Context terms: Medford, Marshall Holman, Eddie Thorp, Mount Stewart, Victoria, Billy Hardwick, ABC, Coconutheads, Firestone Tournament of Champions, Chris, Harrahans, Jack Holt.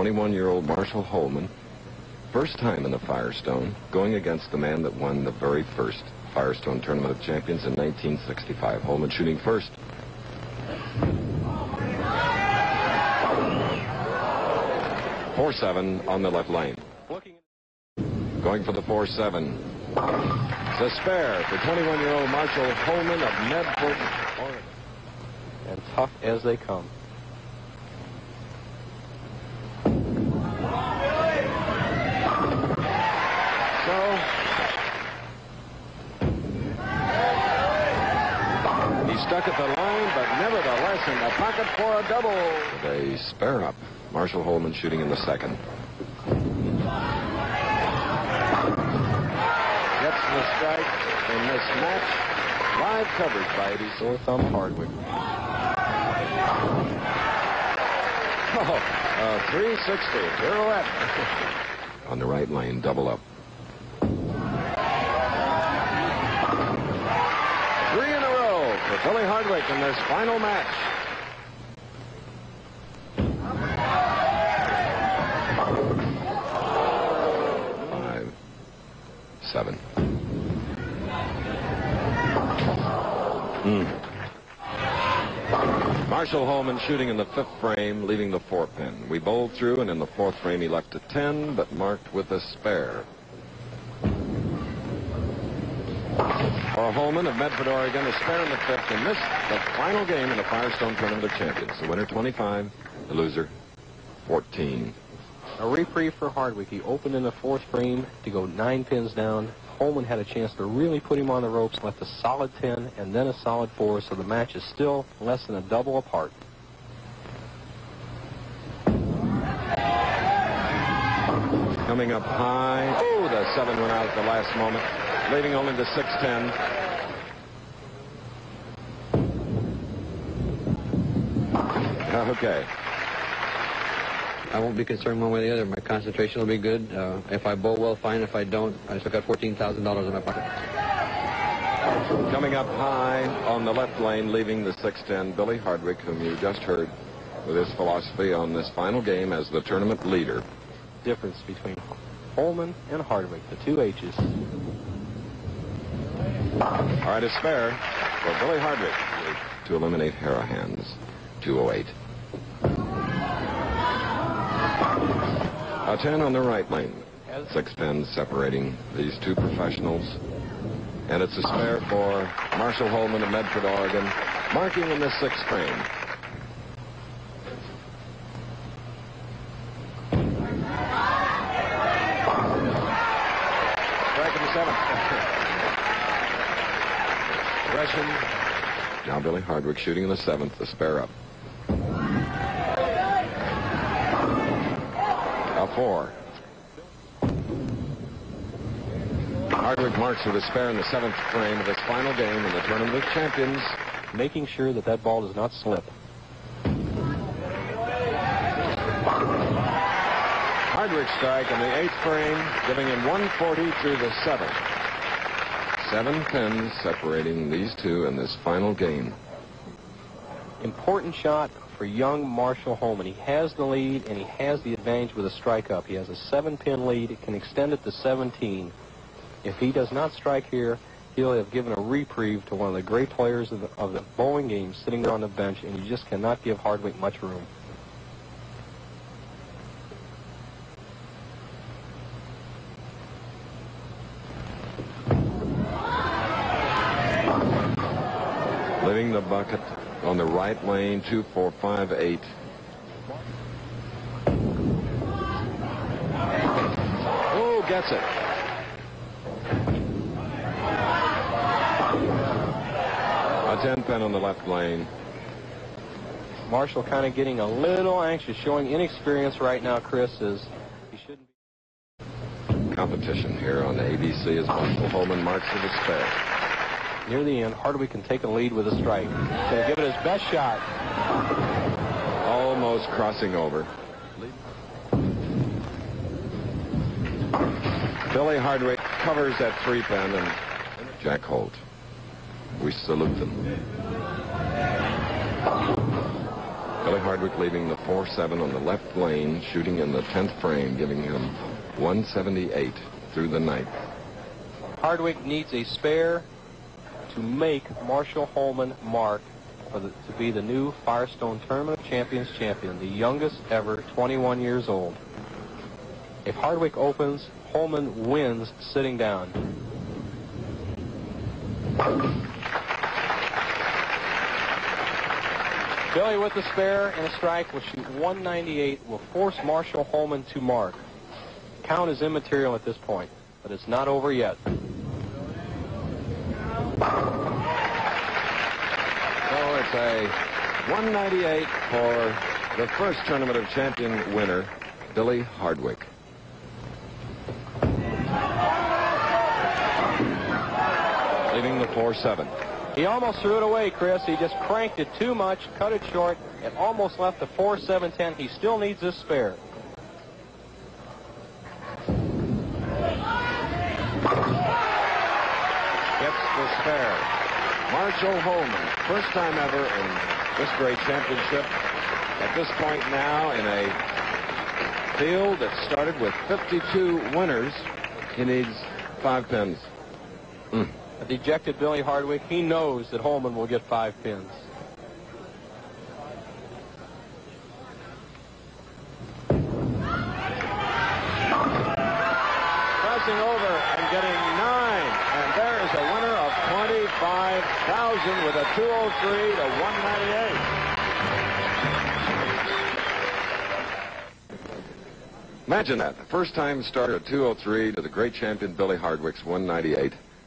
21-year-old Marshall Holman, first time in the Firestone, going against the man that won the very first Firestone Tournament of Champions in 1965. Holman shooting first. .47 on the left lane. Going for the .47. It's a spare for 21-year-old Marshall Holman of Medford, Oregon. And tough as they come. Stuck at the line, but nevertheless in the pocket for a double. They spare up. Marshall Holman shooting in the second. Gets the strike in this match. Live coverage by Eddie Thorp, Hardwick. Oh, 360 pirouette. On the right lane, double up. 3 in a row. Billy Hardwick in this final match. Marshall Holman shooting in the 5th frame, leaving the 4-pin. We bowled through, and in the 4th frame he left a 10, but marked with a spare. For Holman of Medford, Oregon, a spare in the 5th, and missed the final game in the Firestone Tournament of Champions. The winner 25, the loser 14. A reprieve for Hardwick. He opened in the 4th frame to go 9 pins down. Holman had a chance to really put him on the ropes, left a solid 10 and then a solid 4, so the match is still less than a double apart. Coming up high. Oh, the 7 went out at the last moment, leaving only the 6-10. Okay. I won't be concerned one way or the other. My concentration will be good. If I bowl well, fine. If I don't, I still got $14,000 in my pocket. Coming up high on the left lane, leaving the 6-10, Billy Hardwick, whom you just heard, with his philosophy on this final game as the tournament leader. Difference between Holman and Hardwick, the two H's. All right, a spare for Billy Hardwick to eliminate Harrahans, 208. A 10 on the right lane. 6 pins separating these two professionals. And it's a spare for Marshall Holman of Medford, Oregon, marking in the 6th frame. Strike in the 7th. Now Billy Hardwick shooting in the 7th, the spare up. A 4. Hardwick marks with a spare in the 7th frame of his final game in the Tournament of Champions, making sure that that ball does not slip. Hardwick strike in the 8th frame, giving him 140 through the 7th. 7 pins separating these two in this final game. Important shot for young Marshall Holman. He has the lead and he has the advantage with a strike up. He has a 7-pin lead. It can extend it to 17. If he does not strike here, he'll have given a reprieve to one of the great players of the bowling game sitting there on the bench, and you just cannot give Hardwick much room. Leaving the bucket on the right lane, 2, 4, 5, 8. Oh, gets it. A 10-pin on the left lane. Marshall kind of getting a little anxious, showing inexperience right now, Chris, as he shouldn't be. Competition here on the ABC as Marshall Holman marks with a spare. Near the end, Hardwick can take a lead with a strike. So give it his best shot. Almost crossing over. Billy Hardwick covers that 3-pin, and Jack Holt. We salute them. Billy Hardwick leading the 4-7 on the left lane, shooting in the 10th frame, giving him 178 through the ninth. Hardwick needs a spare to make Marshall Holman mark to be the new Firestone Tournament of Champions champion, the youngest ever, 21 years old. If Hardwick opens, Holman wins sitting down. Billy with the spare and a strike will shoot 198, will force Marshall Holman to mark. Count is immaterial at this point, but it's not over yet. So it's a 198 for the first Tournament of Champion winner, Billy Hardwick. Leading the 4-7. He almost threw it away, Chris. He just cranked it too much, cut it short, and almost left the 4-7-10. He still needs this spare. Gets the spare. Marshall Holman, first time ever in this great championship. At this point now in a field that started with 52 winners, he needs 5 pins. A dejected Billy Hardwick, he knows that Holman will get 5 pins. Crossing over and getting 9, and there is a winner of 25,000 with a 203 to 198. Imagine that. The first time starter at 203 to the great champion Billy Hardwick's 198.